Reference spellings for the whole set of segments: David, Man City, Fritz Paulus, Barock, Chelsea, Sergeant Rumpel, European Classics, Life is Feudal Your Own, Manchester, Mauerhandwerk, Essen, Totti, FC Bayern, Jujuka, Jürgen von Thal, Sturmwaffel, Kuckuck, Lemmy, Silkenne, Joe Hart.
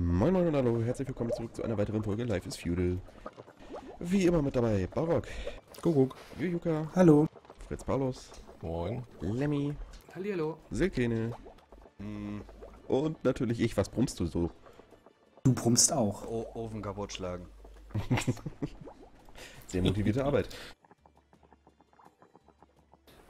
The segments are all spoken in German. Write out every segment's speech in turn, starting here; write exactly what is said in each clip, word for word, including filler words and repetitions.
Moin Moin und hallo, herzlich willkommen zurück zu einer weiteren Folge Life is Feudal. Wie immer mit dabei Barock, Kuckuck, Jujuka, hallo, Fritz Paulus, moin, Lemmy, hallihallo, Silkenne und natürlich ich. Was brummst du so? Du brummst auch. O Ofen kaputt schlagen. Sehr motivierte Arbeit.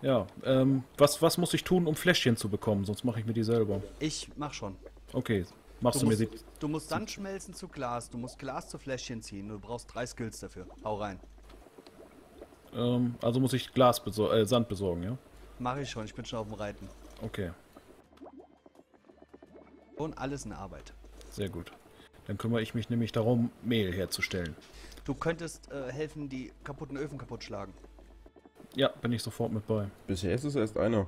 Ja, ähm, was, was muss ich tun, um Fläschchen zu bekommen? Sonst mache ich mir die selber. Ich mach schon. Okay, machst du, du musst, mir die... Du musst Sand schmelzen zu Glas, du musst Glas zu Fläschchen ziehen. Du brauchst drei Skills dafür. Hau rein. Ähm, also muss ich Glas besor äh, Sand besorgen, ja? Mach ich schon, ich bin schon auf dem Reiten. Okay. Und alles in Arbeit. Sehr gut. Dann kümmere ich mich nämlich darum, Mehl herzustellen. Du könntest äh, helfen, die kaputten Öfen kaputt schlagen. Ja, bin ich sofort mit bei. Bisher ist es erst einer.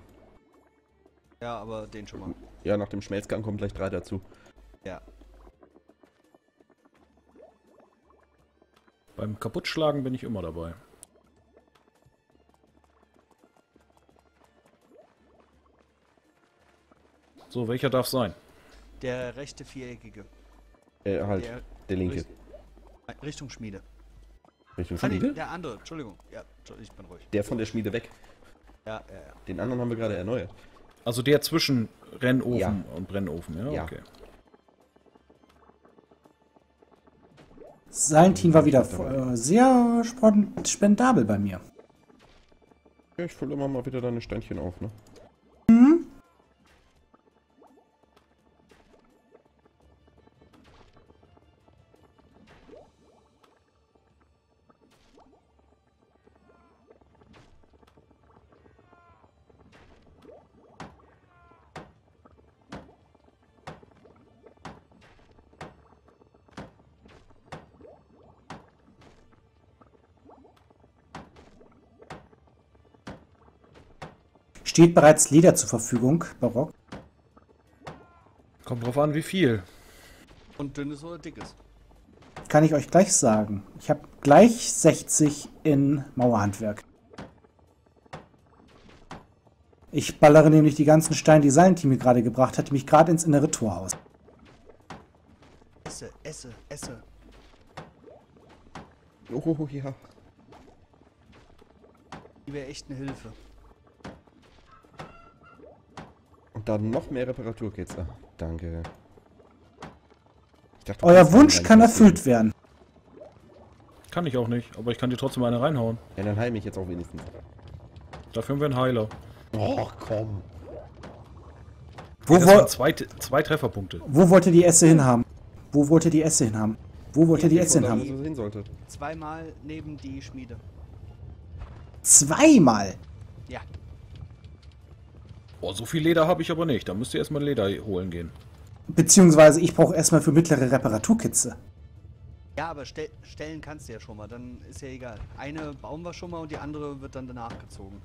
Ja, aber den schon mal. Ja, nach dem Schmelzgang kommen gleich drei dazu. Ja. Beim Kaputtschlagen bin ich immer dabei. So, welcher darf sein? Der rechte viereckige. Äh, halt. Der, der linke. Richtung Schmiede. Richtung Schmiede? Nee, der andere, Entschuldigung. Ja, ich bin ruhig. Der von der Schmiede weg. Ja, ja, ja. Den anderen haben wir gerade erneuert. Also der zwischen Rennofen ja. und Brennofen, ja? Ja. Okay. Sein Team war wieder äh, sehr spendabel bei mir. Ja, ich fülle immer mal wieder deine Steinchen auf, ne? Mhm. Steht bereits Leder zur Verfügung, Barock? Kommt drauf an, wie viel. Und dünnes oder dickes? Kann ich euch gleich sagen. Ich habe gleich sechzig in Mauerhandwerk. Ich ballere nämlich die ganzen Steine, die sein Team mir gerade gebracht hat, mich gerade ins innere Torhaus. Esse, esse, esse. Oh ja. Die wäre echt eine Hilfe. Dann noch mehr Reparaturkits. Ah, danke. Ich dachte, euer Wunsch kann erfüllt werden. Kann ich auch nicht, aber ich kann dir trotzdem eine reinhauen. Ja, dann heil mich jetzt auch wenigstens. Dafür haben wir einen Heiler. Oh, komm. Wo das waren zwei, zwei Trefferpunkte. Wo wollt ihr die Esse hinhaben? Wo wollt ihr die Esse hinhaben? Wo wollt ihr die Esse hinhaben? Wo hin solltet. Zweimal neben die Schmiede. Zweimal? Ja. Oh, so viel Leder habe ich aber nicht. Da müsst ihr erstmal Leder holen gehen. Beziehungsweise ich brauche erstmal für mittlere Reparaturkitze. Ja, aber stell, stellen kannst du ja schon mal. Dann ist ja egal. Eine bauen wir schon mal und die andere wird dann danach gezogen.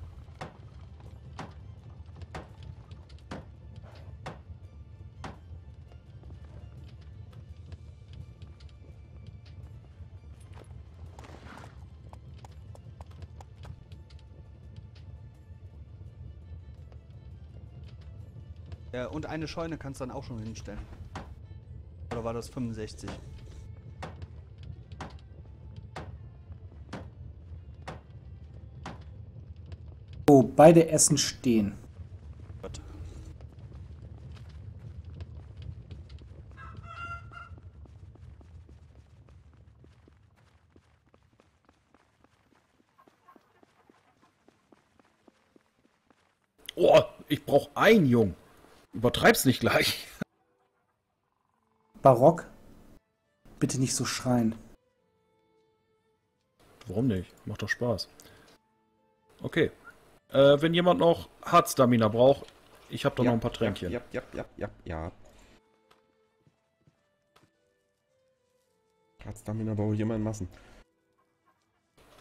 Und eine Scheune kannst du dann auch schon hinstellen. Oder war das fünfundsechzig? Oh, beide Essen stehen. Gott. Oh, ich brauche einen Jungen. Übertreib's nicht gleich. Barock, bitte nicht so schreien. Warum nicht? Macht doch Spaß. Okay. Äh, wenn jemand noch Hartstamina braucht, ich hab da ja, noch ein paar Tränkchen. Ja, ja, ja, ja, ja. Hartstamina brauche ich immer in Massen.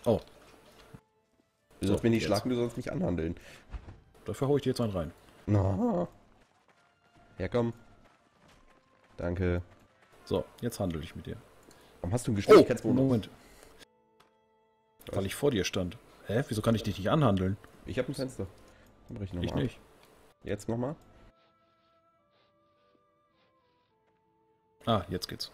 Oh. Du sollst so, mir nicht jetzt schlagen, du sollst mich anhandeln. Dafür hau ich dir jetzt einen rein. Na. Ja, komm. Danke. So, jetzt handle ich mit dir. Warum hast du einen Geschwindigkeitsbonus? Oh, Moment. Was? Weil ich vor dir stand. Hä? Wieso kann ich dich nicht anhandeln? Ich hab ein Fenster. Dann brich ich noch ich mal nicht. Ab. Jetzt nochmal. Ah, jetzt geht's.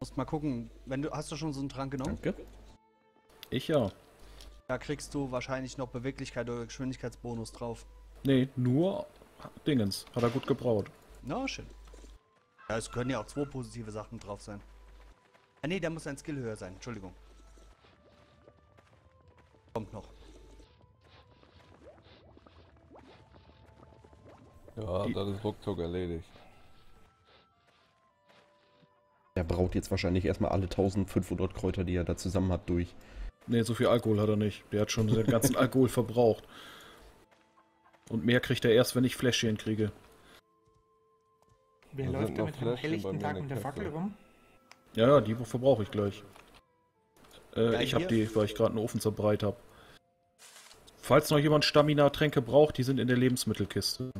Musst mal gucken, wenn du, hast du schon so einen Trank genommen? Danke. Ich ja. Da kriegst du wahrscheinlich noch Beweglichkeit oder Geschwindigkeitsbonus drauf. Nee, nur Dingens. Hat er gut gebraut. Na, schön. Ja, es können ja auch zwei positive Sachen drauf sein. Ah nee, da muss ein Skill höher sein. Entschuldigung. Kommt noch. Ja, das ist ruckzuck erledigt. Der braut jetzt wahrscheinlich erstmal alle eintausendfünfhundert Kräuter, die er da zusammen hat, durch. Nee, so viel Alkohol hat er nicht. Der hat schon den ganzen Alkohol verbraucht. Und mehr kriegt er erst, wenn ich Fläschchen kriege. Wer da läuft da mit einem helllichten Tag mit der Fackel rum? Ja, ja, die verbrauche ich gleich. Äh, ja, ich habe die, weil ich gerade einen Ofen zerbreit habe. Falls noch jemand Stamina-Tränke braucht, die sind in der Lebensmittelkiste.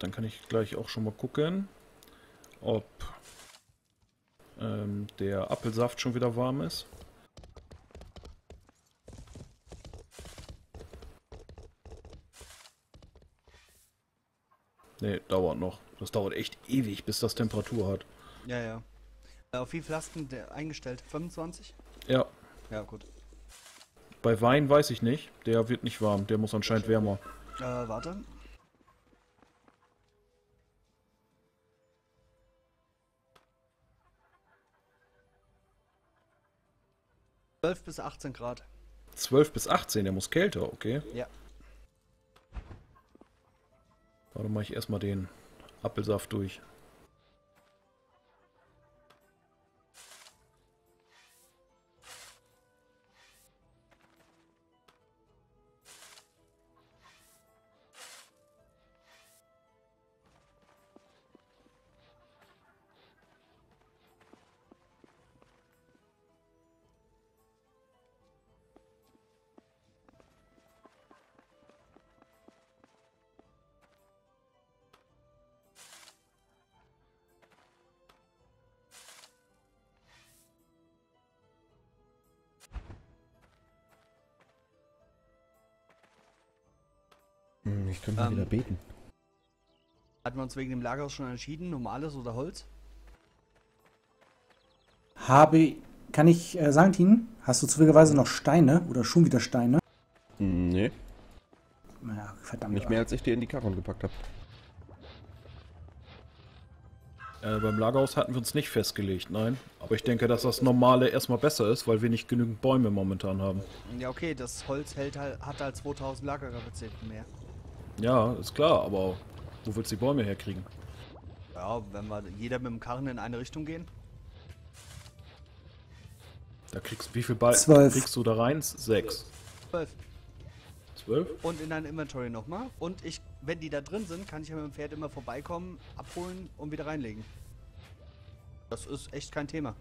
Dann kann ich gleich auch schon mal gucken, ob ähm, der Apfelsaft schon wieder warm ist. Ne, dauert noch. Das dauert echt ewig, bis das Temperatur hat. Ja, ja. Auf wie viel hast du denn eingestellt? fünfundzwanzig? Ja. Ja, gut. Bei Wein weiß ich nicht. Der wird nicht warm. Der muss anscheinend wärmer. Äh, warte. zwölf bis achtzehn Grad. zwölf bis achtzehn, der muss kälter, okay. Ja. Warte, mache ich erstmal den Apfelsaft durch. Ich könnte mal ähm, wieder beten. Hatten wir uns wegen dem Lagerhaus schon entschieden, normales oder Holz? Habe, kann ich äh, sagen, Tien, hast du zufälligerweise noch Steine oder schon wieder Steine? Nee. Ja, verdammt. Nicht mehr, als ich dir in die Karren gepackt habe. Äh, beim Lagerhaus hatten wir uns nicht festgelegt, nein. Aber ich denke, dass das normale erstmal besser ist, weil wir nicht genügend Bäume momentan haben. Ja, okay, das Holz hält halt, hat halt zweitausend Lagerkapazität mehr. Ja, ist klar, aber wo willst du die Bäume herkriegen? Ja, wenn wir jeder mit dem Karren in eine Richtung gehen. Da kriegst du wie viel Balken? Zwölf. Kriegst du da rein? Sechs. Zwölf. Zwölf? Und in dein Inventory nochmal. Und ich, wenn die da drin sind, kann ich ja mit dem Pferd immer vorbeikommen, abholen und wieder reinlegen. Das ist echt kein Thema.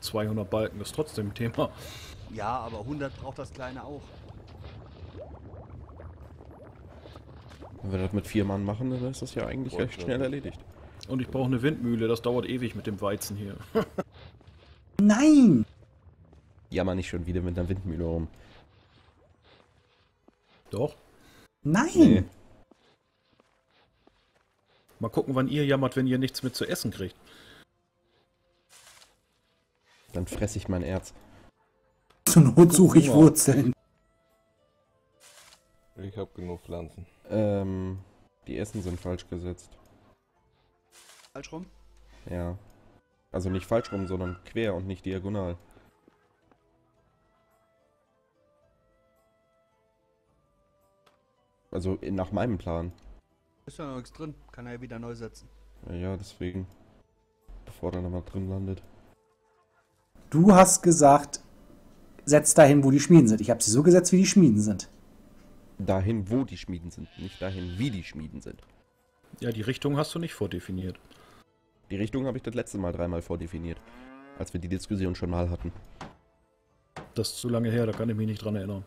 zweihundert Balken ist trotzdem ein Thema. Ja, aber hundert braucht das Kleine auch. Wenn wir das mit vier Mann machen, dann ist das ja eigentlich recht schnell erledigt. Und ich brauche eine Windmühle, das dauert ewig mit dem Weizen hier. Nein! Jammer nicht schon wieder mit einer Windmühle rum. Doch? Nein! Nee. Mal gucken, wann ihr jammert, wenn ihr nichts mit zu essen kriegt. Dann fresse ich mein Erz. Zur Not suche ich Wurzeln. Ich habe genug Pflanzen. Ähm, die Essen sind falsch gesetzt. Falsch rum? Ja. Also nicht falsch rum, sondern quer und nicht diagonal. Also nach meinem Plan. Ist ja noch nichts drin, kann er ja wieder neu setzen. Ja, ja, deswegen. Bevor er nochmal drin landet. Du hast gesagt, setz dahin, wo die Schmieden sind. Ich habe sie so gesetzt, wie die Schmieden sind. Dahin, wo die Schmieden sind, nicht dahin, wie die Schmieden sind. Ja, die Richtung hast du nicht vordefiniert. Die Richtung habe ich das letzte Mal dreimal vordefiniert, als wir die Diskussion schon mal hatten. Das ist zu lange her, da kann ich mich nicht dran erinnern.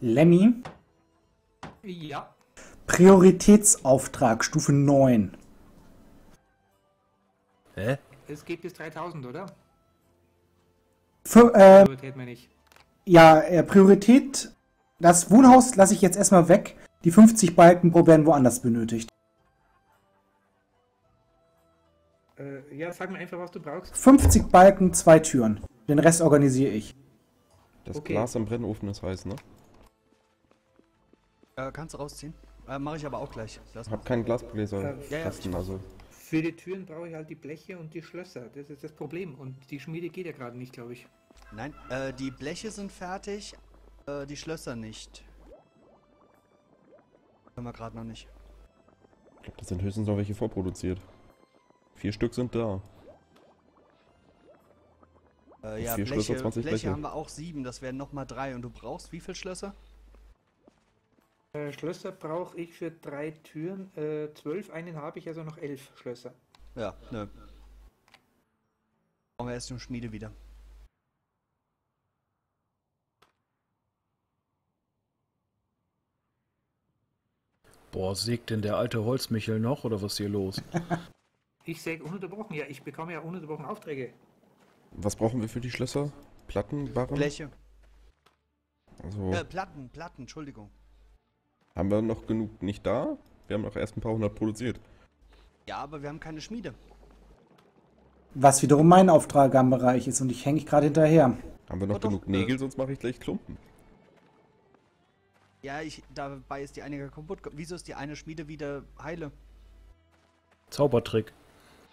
Lemmy, Ja. Prioritätsauftrag, Stufe neun. Hä? Es geht bis dreitausend, oder? Für, äh, Priorität meine ich. Ja, äh, Priorität. Das Wohnhaus lasse ich jetzt erstmal weg. Die fünfzig Balken werden woanders benötigt. Äh, ja, sag mir einfach, was du brauchst. fünfzig Balken, zwei Türen. Den Rest organisiere ich. Das okay. Glas am Brennofen ist heiß, ne? Äh, kannst du rausziehen? Äh, Mache ich aber auch gleich. Lass ich habe keinen Glasbläser. Äh, ja, ja, also. Für die Türen brauche ich halt die Bleche und die Schlösser. Das ist das Problem. Und die Schmiede geht ja gerade nicht, glaube ich. Nein, äh, die Bleche sind fertig, äh, die Schlösser nicht. Können wir gerade noch nicht. Ich glaube, das sind höchstens noch welche vorproduziert. Vier Stück sind da. Äh, ja, vier Bleche, Schlösser, zwanzig Bleche, Bleche haben wir auch sieben, das wären nochmal drei. Und du brauchst wie viele Schlösser? Äh, Schlösser brauche ich für drei Türen, äh, zwölf, einen habe ich, also noch elf Schlösser. Ja, nö. Brauchen wir erst zum Schmiede wieder. Boah, sägt denn der alte Holzmichel noch, oder was ist hier los? Ich säge ununterbrochen, ja, ich bekomme ja ununterbrochen Aufträge. Was brauchen wir für die Schlösser? Platten, Barren? Bleche. Also äh, Platten, Platten, Entschuldigung. Haben wir noch genug nicht da? Wir haben noch erst ein paar hundert produziert. Ja, aber wir haben keine Schmiede. Was wiederum mein Auftrag am Bereich ist und ich hänge ich gerade hinterher. Haben wir noch doch, genug doch. Nägel, sonst mache ich gleich Klumpen. Ja, ich, dabei ist die eine kaputt. Wieso ist die eine Schmiede wieder heile? Zaubertrick.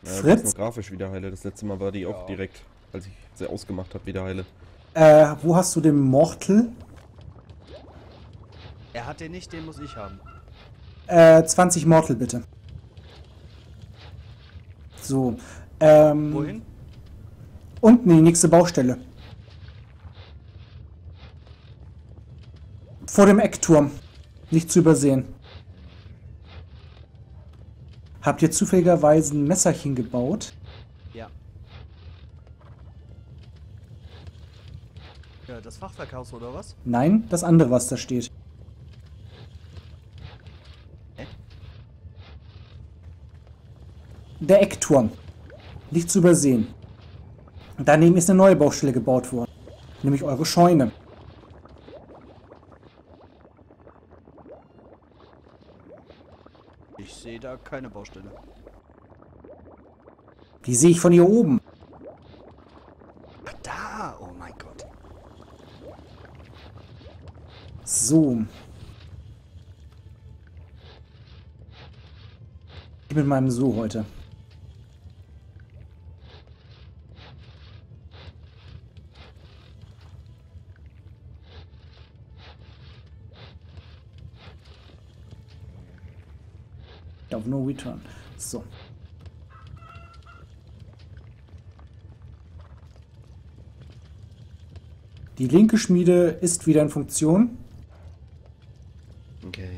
Ja, Fritz? Noch grafisch wieder heile. Das letzte Mal war die ja. auch direkt, als ich sie ausgemacht habe, wieder heile. Äh, wo hast du den Mortel? Er hat den nicht, den muss ich haben. Äh, zwanzig Mortal bitte. So. Ähm, Wohin? Unten die nächste Baustelle. Vor dem Eckturm. Nicht zu übersehen. Habt ihr zufälligerweise ein Messerchen gebaut? Ja. Ja, das Fachwerkhaus oder was? Nein, das andere, was da steht. Der Eckturm. Nicht zu übersehen. Daneben ist eine neue Baustelle gebaut worden. Nämlich eure Scheune. Ich sehe da keine Baustelle. Die sehe ich von hier oben. Ach, da! Oh mein Gott. So. Ich bin mit meinem So heute. Auf No Return. So. Die linke Schmiede ist wieder in Funktion. Okay.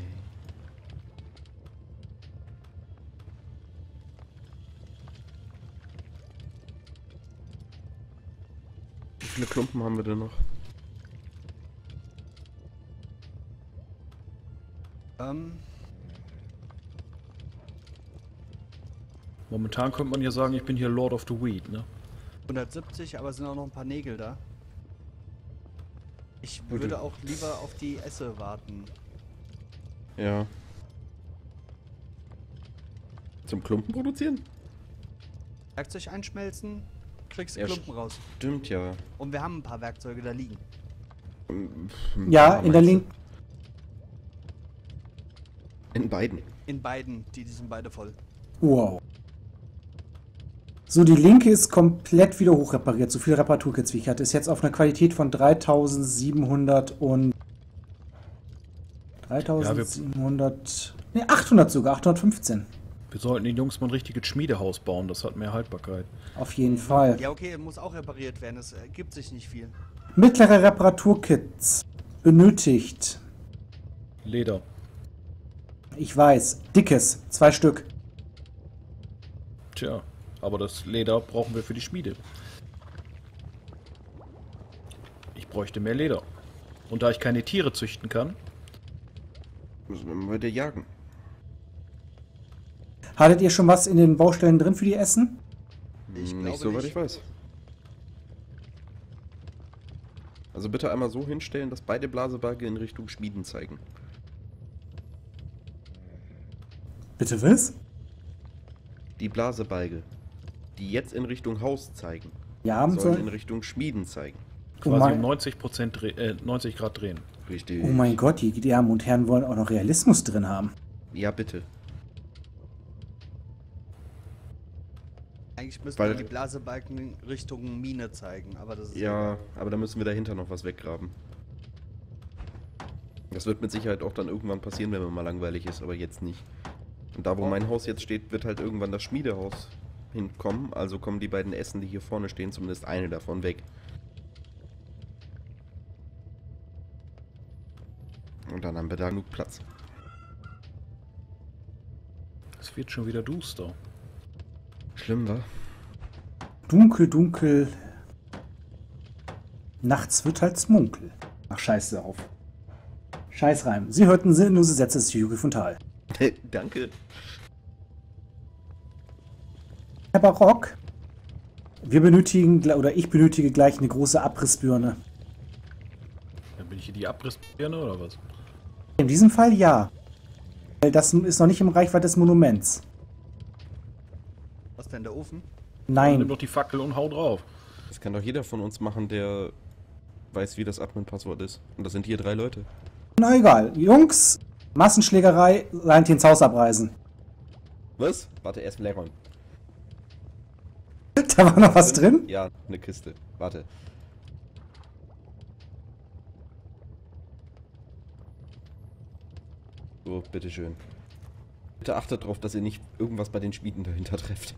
Wie viele Klumpen haben wir denn noch? Ähm... Momentan könnte man ja sagen, ich bin hier Lord of the Weed, ne? hundertsiebzig, aber es sind auch noch ein paar Nägel da. Ich würde auch lieber auf die Esse warten. Ja. Zum Klumpen produzieren? Werkzeug einschmelzen, kriegst ja, Klumpen raus. Stimmt, ja. Und wir haben ein paar Werkzeuge da liegen. Ja, ja in der linken. In beiden. In beiden, die, die sind beide voll. Wow. So, die linke ist komplett wieder hochrepariert. So viel Reparaturkits wie ich hatte. Ist jetzt auf einer Qualität von dreitausendsiebenhundert und... dreitausendsiebenhundert... Ja, ne, achthundert sogar. achthundertfünfzehn. Wir sollten den Jungs mal ein richtiges Schmiedehaus bauen. Das hat mehr Haltbarkeit. Auf jeden Fall. Ja, okay. Muss auch repariert werden. Es gibt sich nicht viel. Mittlere Reparaturkits. Benötigt. Leder. Ich weiß. Dickes. Zwei Stück. Tja. Aber das Leder brauchen wir für die Schmiede. Ich bräuchte mehr Leder. Und da ich keine Tiere züchten kann, Müssen wir mal wieder jagen. Hattet ihr schon was in den Baustellen drin für die Essen? Ich glaube nicht, soweit ich weiß. Also bitte einmal so hinstellen, dass beide Blaseberge in Richtung Schmieden zeigen. Bitte was? Die Blasebalge, die jetzt in Richtung Haus zeigen, ja, sollen in Richtung Schmieden zeigen. Quasi oh um neunzig Prozent äh, neunzig Grad drehen. Richtig. Oh mein Gott, die, die Damen und Herren wollen auch noch Realismus drin haben. Ja, bitte. Eigentlich müssen Weil, wir die Blasebalken in Richtung Mine zeigen, aber das ist... Ja, aber da müssen wir dahinter noch was weggraben. Das wird mit Sicherheit auch dann irgendwann passieren, wenn mir mal langweilig ist, aber jetzt nicht. Und da, wo mein Haus jetzt steht, wird halt irgendwann das Schmiedehaus hinkommen. Also kommen die beiden Essen, die hier vorne stehen, zumindest eine davon weg. Und dann haben wir da genug Platz. Es wird schon wieder duster. Schlimm, wa? Dunkel, dunkel. Nachts wird halt munkel. Ach, scheiße auf. Scheißreim. Sie hörten sinnlose Sätze des Jürgen von Thal. Danke. Herr Barock, wir benötigen, oder ich benötige gleich eine große Abrissbirne. Dann bin ich hier die Abrissbirne oder was? In diesem Fall ja. Weil das ist noch nicht im Reichweite des Monuments. Was denn, der Ofen? Nein. Nimm doch die Fackel und hau drauf. Das kann doch jeder von uns machen, der weiß, wie das Admin-Passwort ist. Und das sind hier drei Leute. Na egal. Jungs... Massenschlägerei, leint ins Haus abreißen. Was? Warte, erst mal leeren. Da war noch was drin? drin? Ja, eine Kiste. Warte. So, bitteschön. Bitte achtet darauf, dass ihr nicht irgendwas bei den Schmieden dahinter trefft.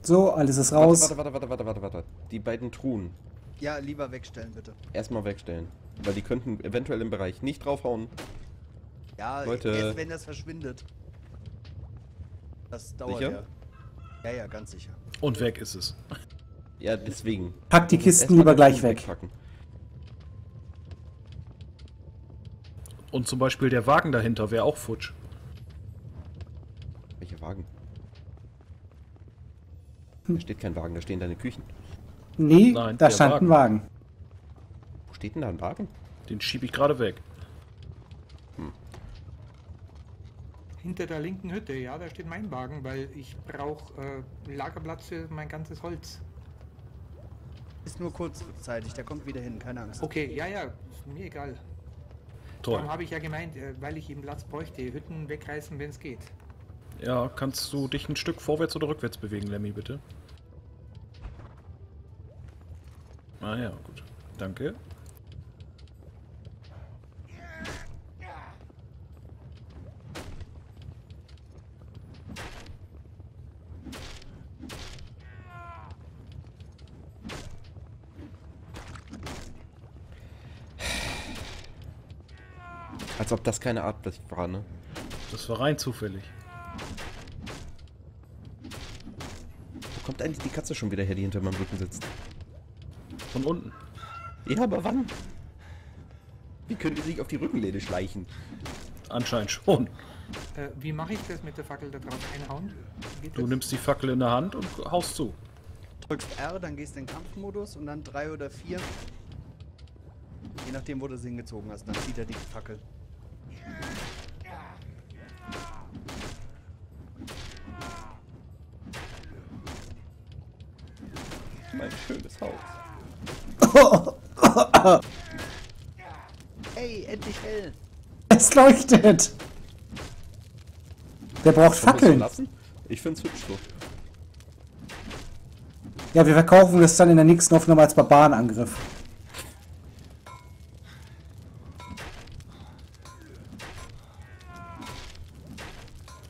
So, alles ist raus. Warte, warte, warte, warte, warte, warte. Die beiden Truhen. Ja, lieber wegstellen, bitte. Erstmal wegstellen. Weil die könnten eventuell im Bereich nicht draufhauen. Ja, Leute. Erst wenn das verschwindet. Das dauert sicher? ja. Ja, ja, ganz sicher. Und weg ist es. Ja, deswegen. Pack die Kisten lieber gleich weg. Wegpacken. Und zum Beispiel der Wagen dahinter wäre auch futsch. Welcher Wagen? Hm. Da steht kein Wagen, da stehen deine Küchen. Nee, Nein, da stand Wagen. ein Wagen. Wo steht denn da ein Wagen? Den schiebe ich gerade weg. Hinter der linken Hütte, ja, da steht mein Wagen, weil ich brauche äh, Lagerplatz für mein ganzes Holz. Ist nur kurzzeitig, der kommt wieder hin, keine Angst. Okay, ja, ja, ist mir egal. Toll. Darum habe ich ja gemeint, äh, weil ich eben Platz bräuchte, Hütten wegreißen, wenn es geht. Ja, kannst du dich ein Stück vorwärts oder rückwärts bewegen, Lemmy, bitte? Ah ja, gut. Danke. Als ob das keine Art war, ne? Das war rein zufällig. Wo kommt eigentlich die Katze schon wieder her, die hinter meinem Rücken sitzt? Von unten. Ja, aber wann? Wie können die sich auf die Rückenlehne schleichen? Anscheinend schon. Äh, wie mache ich das mit der Fackel da drauf? Einhauen? Du das? nimmst die Fackel in der Hand und haust zu. Drückst R, dann gehst in den Kampfmodus und dann drei oder vier. Je nachdem, wo du sie hingezogen hast, dann zieht er die Fackel. Mein schönes Haus. Hey, endlich hell! Es leuchtet! Wer braucht Fackeln? Ich find's hübsch so. Ja, wir verkaufen das dann in der nächsten Aufnahme als Barbarenangriff.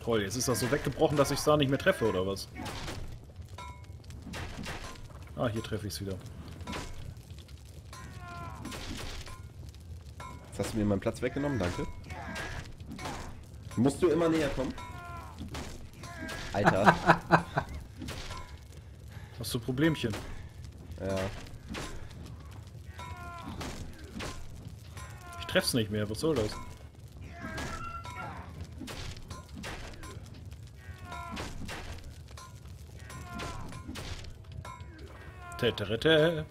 Toll, jetzt ist das so weggebrochen, dass ich es da nicht mehr treffe, oder was? Ah, hier treffe ich es wieder. Hast du mir meinen Platz weggenommen? Danke. Musst du immer näher kommen? Alter. Hast du Problemchen? Ja. Ich treff's nicht mehr, was soll das? Teterete.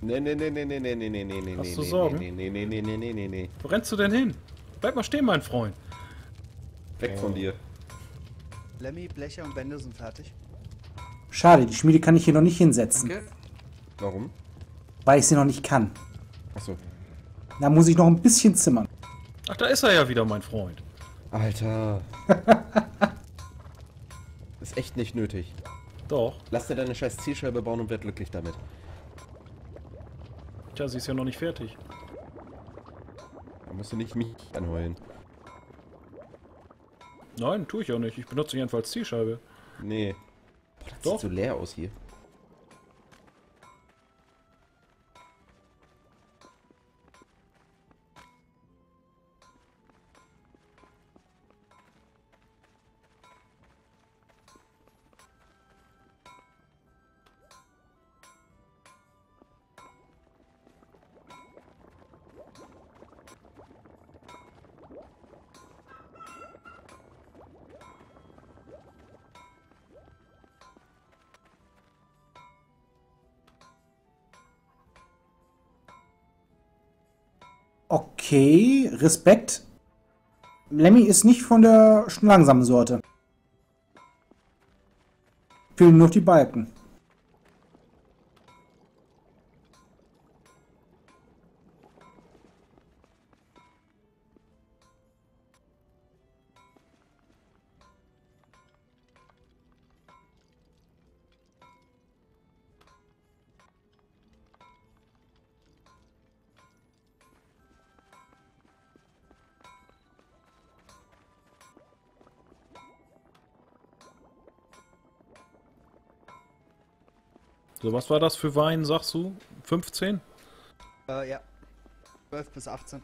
Nee, nee, nee, nee, nee, nee, nee, nee, nee, nee, Hast du Sorgen? Nee, nee, nee, nee, nee, nee, nee, nee. Wo rennst du denn hin? Bleib mal stehen, mein Freund. Weg oh. von dir. Lemmy, Blecher und Bände sind fertig. Schade, die Schmiede kann ich hier noch nicht hinsetzen. Okay. Warum? Weil ich sie noch nicht kann. Achso. Da muss ich noch ein bisschen zimmern. Ach, da ist er ja wieder, mein Freund. Alter. Ist echt nicht nötig. Doch. Lass dir deine scheiß Zielscheibe bauen und werd glücklich damit. Tja, sie ist ja noch nicht fertig. Da musst du nicht mich anheulen. Nein, tue ich auch nicht. Ich benutze jedenfalls Zielscheibe. Nee. Boah, das Doch. sieht so leer aus hier. Okay, Respekt. Lemmy ist nicht von der langsamen Sorte. Fehlen nur noch die Balken. So, was war das für Wein, sagst du? fünfzehn? Äh, ja. zwölf bis achtzehn.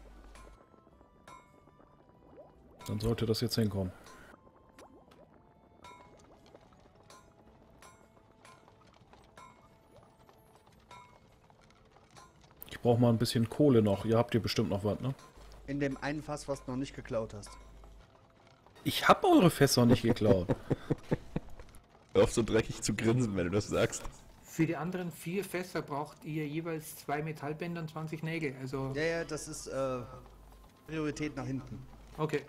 Dann sollte das jetzt hinkommen. Ich brauche mal ein bisschen Kohle noch. Ihr habt hier bestimmt noch was, ne? In dem einen Fass, was du noch nicht geklaut hast. Ich hab eure Fässer nicht geklaut. Hör auf so dreckig zu grinsen, wenn du das sagst. Für die anderen vier Fässer braucht ihr jeweils zwei Metallbänder und zwanzig Nägel, also... Ja, ja, das ist äh, Priorität nach hinten. Okay.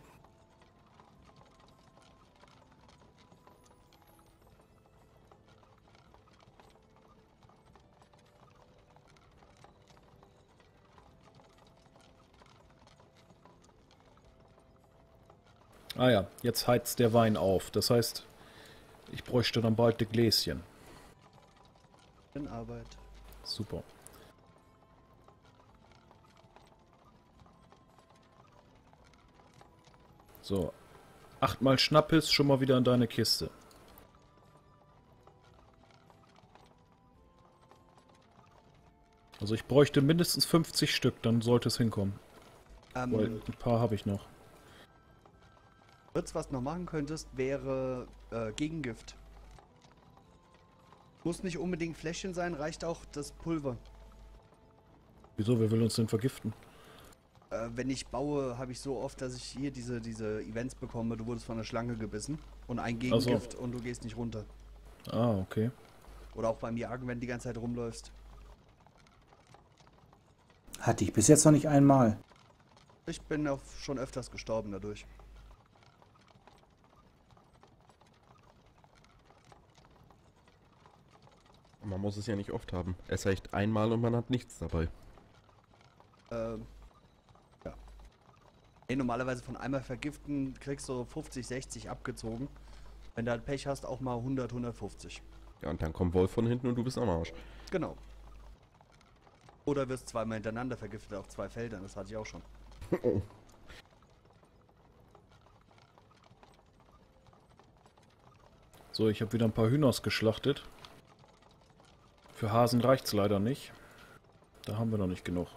Ah ja, jetzt heizt der Wein auf. Das heißt, ich bräuchte dann bald die Gläschen. Arbeit. Super. So. Achtmal Schnappes schon mal wieder in deine Kiste. Also ich bräuchte mindestens fünfzig Stück, dann sollte es hinkommen. Ähm, Weil ein paar habe ich noch. Fritz, was du noch machen könntest, wäre äh, Gegengift. Muss nicht unbedingt Fläschchen sein, reicht auch das Pulver. Wieso? Wer will uns denn vergiften? Äh, wenn ich baue, habe ich so oft, dass ich hier diese, diese Events bekomme. Du wurdest von einer Schlange gebissen und ein Gegengift also. Und du gehst nicht runter. Ah, okay. Oder auch beim Jagen, wenn du die ganze Zeit rumläufst. Hatte ich bis jetzt noch nicht einmal. Ich bin auch schon öfters gestorben dadurch. Man muss es ja nicht oft haben. Es reicht einmal und man hat nichts dabei. Ähm, ja. Nee, normalerweise von einmal vergiften kriegst du fünfzig, sechzig abgezogen. Wenn du halt Pech hast, auch mal hundert, hundertfünfzig. Ja, und dann kommt Wolf von hinten und du bist am Arsch. Genau. Oder wirst zweimal hintereinander vergiftet auf zwei Feldern. Das hatte ich auch schon. Oh. So, ich habe wieder ein paar Hühners geschlachtet. Für Hasen reicht's leider nicht. Da haben wir noch nicht genug.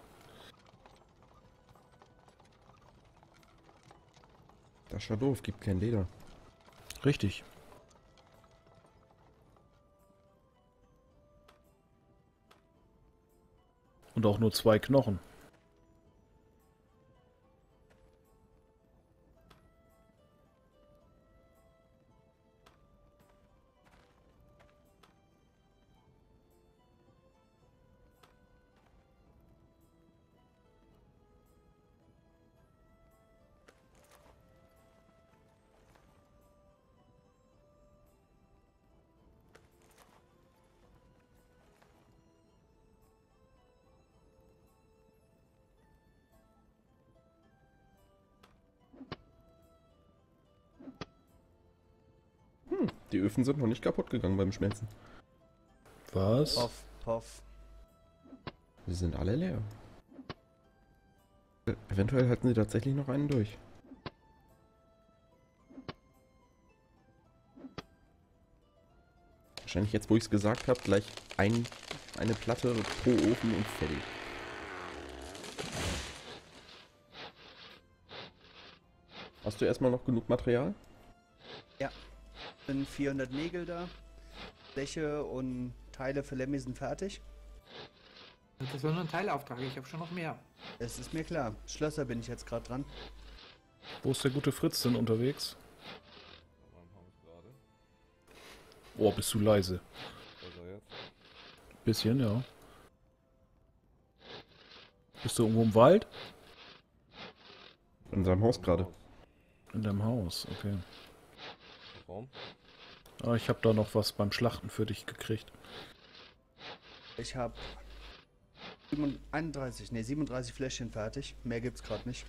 Das ist schon doof, gibt kein Leder. Richtig. Und auch nur zwei Knochen. Die Öfen sind noch nicht kaputt gegangen beim Schmelzen. Was? Puff, puff. Sie sind alle leer. Eventuell halten sie tatsächlich noch einen durch. Wahrscheinlich jetzt, wo ich es gesagt habe, gleich ein, eine Platte pro Ofen und fertig. Hast du erstmal noch genug Material? Ja. Sind vierhundert Nägel da. Dächer und Teile für Lemmy sind fertig. Das war nur ein Teilauftrag, ich habe schon noch mehr. Es ist mir klar. Schlösser bin ich jetzt gerade dran. Wo ist der gute Fritz denn unterwegs? Oh, bist du leise. Bisschen, ja. Bist du irgendwo im Wald? In seinem Haus gerade. In deinem Haus, okay. Warum? Ah, ich habe da noch was beim Schlachten für dich gekriegt. Ich habe einunddreißig, nee, siebenunddreißig Fläschchen fertig. Mehr gibt's gerade nicht.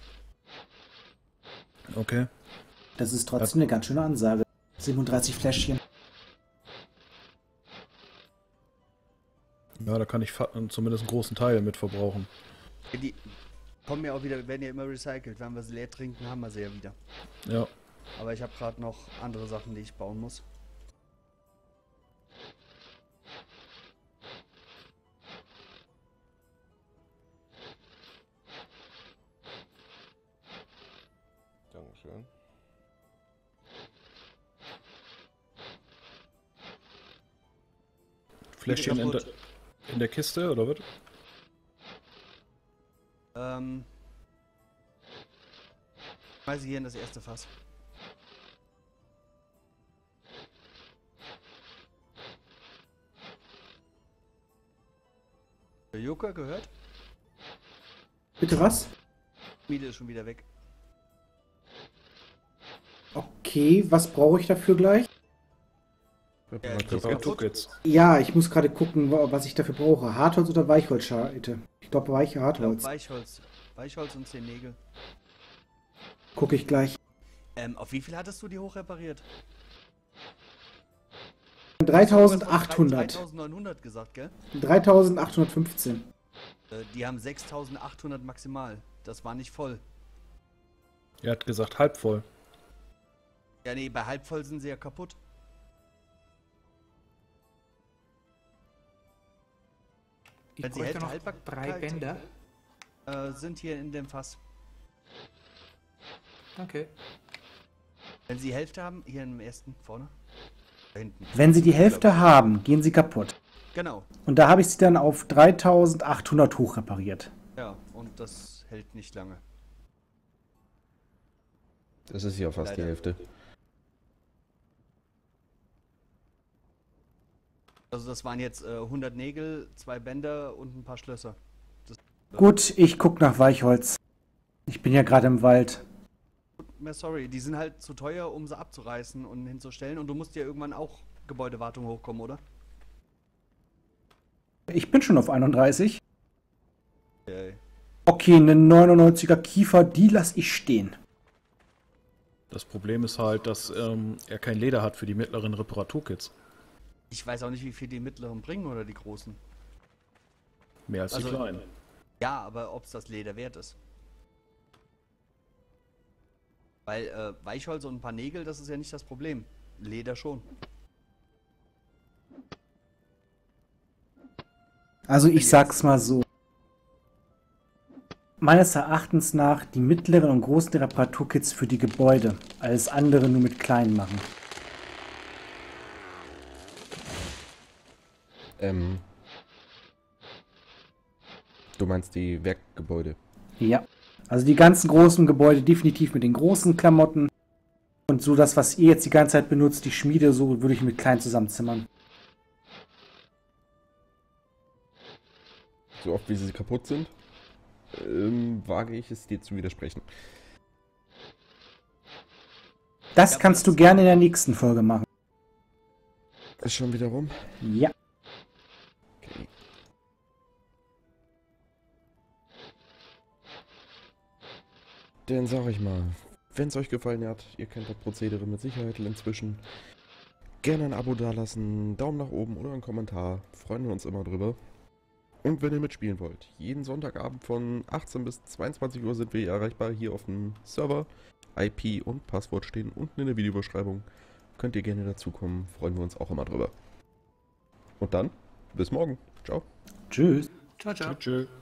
Okay. Das ist trotzdem ja. eine ganz schöne Ansage. siebenunddreißig Fläschchen. Ja, da kann ich zumindest einen großen Teil mit verbrauchen. Die kommen ja auch wieder, werden ja immer recycelt. Wenn wir sie leer trinken, haben wir sie ja wieder. Ja. Aber ich habe gerade noch andere Sachen, die ich bauen muss. Dankeschön. Fläschchen in der, in der Kiste, oder was? Ähm. Ich schmeiße hier in das erste Fass. Jujuka gehört? Bitte was? Miete ist schon wieder weg. Okay, was brauche ich dafür gleich? Ja, ja, ich muss gerade gucken, was ich dafür brauche. Hartholz oder Weichholzscharte? Ich glaube, weiche Hartholz. Glaub, Weichholz. Weichholz und zehn Nägel. Gucke ich gleich. Ähm, auf wie viel hattest du die hoch repariert? dreitausendachthundert. dreitausendneunhundert gesagt, gell? dreitausendachthundertfünfzehn. Äh, die haben sechstausendachthundert maximal. Das war nicht voll. Er hat gesagt, halb voll. Ja, nee, bei halb voll sind sie ja kaputt. Ich Wenn sie hätte noch drei Bänder. Äh, sind hier in dem Fass. Okay. Wenn sie die Hälfte haben, hier im ersten, vorne. Da hinten. Wenn sie die Hälfte haben, gehen sie kaputt. Genau. Und da habe ich sie dann auf dreitausendachthundert hoch repariert. Ja, und das hält nicht lange. Das ist ja fast Leider. die Hälfte. Also das waren jetzt äh, hundert Nägel, zwei Bänder und ein paar Schlösser. Das Gut, ich guck nach Weichholz. Ich bin ja gerade im Wald. Sorry, die sind halt zu teuer, um sie abzureißen und hinzustellen. Und du musst ja irgendwann auch Gebäudewartung hochkommen, oder? Ich bin schon auf einunddreißig. Okay, okay, eine neunundneunziger Kiefer, die lasse ich stehen. Das Problem ist halt, dass ähm, er kein Leder hat für die mittleren Reparaturkits. Ich weiß auch nicht, wie viel die mittleren bringen oder die großen. Mehr als also, die kleinen. Ja, aber ob es das Leder wert ist. Weil äh, Weichholz und ein paar Nägel, das ist ja nicht das Problem. Leder schon. Also ich sag's mal so. Meines Erachtens nach die mittleren und großen Reparaturkits für die Gebäude. Alles andere nur mit kleinen machen. Ähm. Du meinst die Werkgebäude? Ja. Also die ganzen großen Gebäude definitiv mit den großen Klamotten. Und so das, was ihr jetzt die ganze Zeit benutzt, die Schmiede, so würde ich mit klein zusammenzimmern. So oft wie sie kaputt sind? Ähm, wage ich es dir zu widersprechen. Das kannst du gerne in der nächsten Folge machen. Ist schon wieder rum? Ja. Okay. Dann sag ich mal, wenn es euch gefallen hat, ihr kennt das Prozedere mit Sicherheit inzwischen. Gerne ein Abo dalassen, Daumen nach oben oder einen Kommentar. Freuen wir uns immer drüber. Und wenn ihr mitspielen wollt, jeden Sonntagabend von achtzehn bis zweiundzwanzig Uhr sind wir erreichbar hier auf dem Server. I P und Passwort stehen unten in der Videobeschreibung. Könnt ihr gerne dazukommen, freuen wir uns auch immer drüber. Und dann, bis morgen. Ciao. Tschüss. Ciao, ciao. Tschüss.